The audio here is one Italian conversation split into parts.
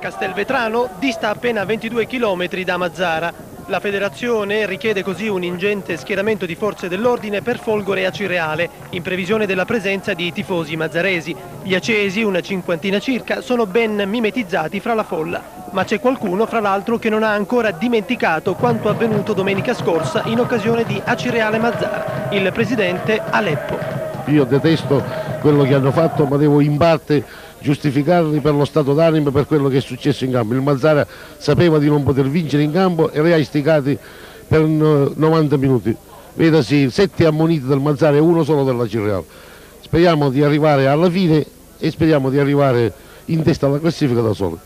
Castelvetrano dista appena 22 km da Mazara. La federazione richiede così un ingente schieramento di forze dell'ordine per Folgore Acireale, in previsione della presenza di tifosi mazzaresi. Gli acesi, una cinquantina circa, sono ben mimetizzati fra la folla. Ma c'è qualcuno, fra l'altro, che non ha ancora dimenticato quanto avvenuto domenica scorsa in occasione di Acireale Mazara, il presidente Aleppo. Io detesto quello che hanno fatto, ma devo in parte giustificarli per lo stato d'animo, per quello che è successo in campo. Il Mazara sapeva di non poter vincere in campo e li ha istigati per 90 minuti. Vedasi, 7 ammoniti del Mazara e 1 solo dell'Acireale. Speriamo di arrivare alla fine e speriamo di arrivare in testa alla classifica da soli.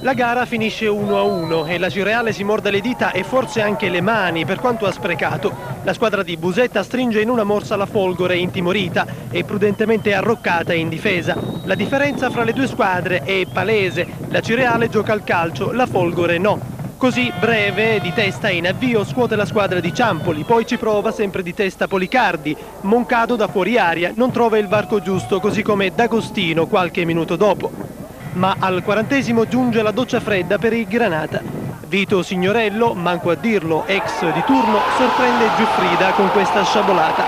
La gara finisce 1-1 e l'Acireale si morde le dita e forse anche le mani per quanto ha sprecato. La squadra di Busetta stringe in una morsa la Folgore, intimorita e prudentemente arroccata in difesa. La differenza fra le due squadre è palese: l'Acireale gioca al calcio, la Folgore no. Così Breve, di testa in avvio, scuote la squadra di Ciampoli, poi ci prova sempre di testa Policardi. Moncado, da fuori aria, non trova il varco giusto, così come D'Agostino qualche minuto dopo. Ma al 40° giunge la doccia fredda per il Granata. Vito Signorello, manco a dirlo, ex di turno, sorprende Giuffrida con questa sciabolata.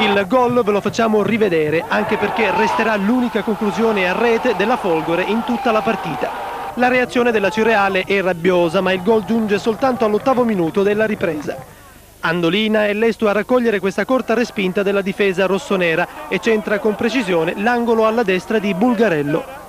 Il gol ve lo facciamo rivedere, anche perché resterà l'unica conclusione a rete della Folgore in tutta la partita. La reazione dell'Acireale è rabbiosa, ma il gol giunge soltanto all'8° minuto della ripresa. Andolina è lesto a raccogliere questa corta respinta della difesa rossonera e centra con precisione l'angolo alla destra di Bulgarello.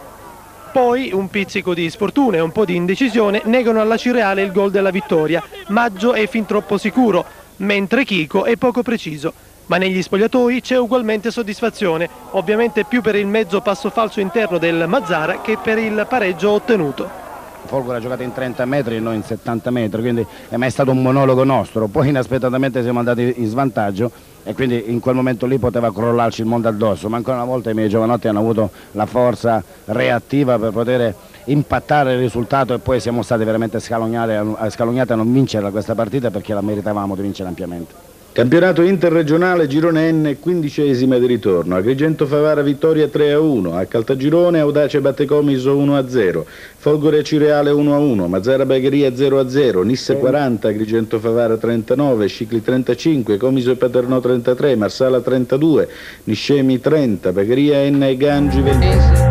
Poi un pizzico di sfortuna e un po' di indecisione negano all'Acireale il gol della vittoria. Maggio è fin troppo sicuro, mentre Chico è poco preciso. Ma negli spogliatoi c'è ugualmente soddisfazione, ovviamente più per il mezzo passo falso interno del Mazara che per il pareggio ottenuto. Folgore ha giocato in 30 metri e noi in 70 metri, quindi è mai stato un monologo nostro. Poi inaspettatamente siamo andati in svantaggio e quindi in quel momento lì poteva crollarci il mondo addosso, ma ancora una volta i miei giovanotti hanno avuto la forza reattiva per poter impattare il risultato e poi siamo stati veramente scalognati a non vincere questa partita, perché la meritavamo di vincere ampiamente. Campionato interregionale Girone N, 15ª di ritorno. Agrigento Favara vittoria 3-1, a Caltagirone Audace Battecomiso 1-0, Folgore Acireale 1-1, Mazara Bagheria 0-0, Nisse 40, Agrigento Favara 39, Scicli 35, Comiso e Paternò 33, Marsala 32, Niscemi 30, Bagheria N e Gangi 20.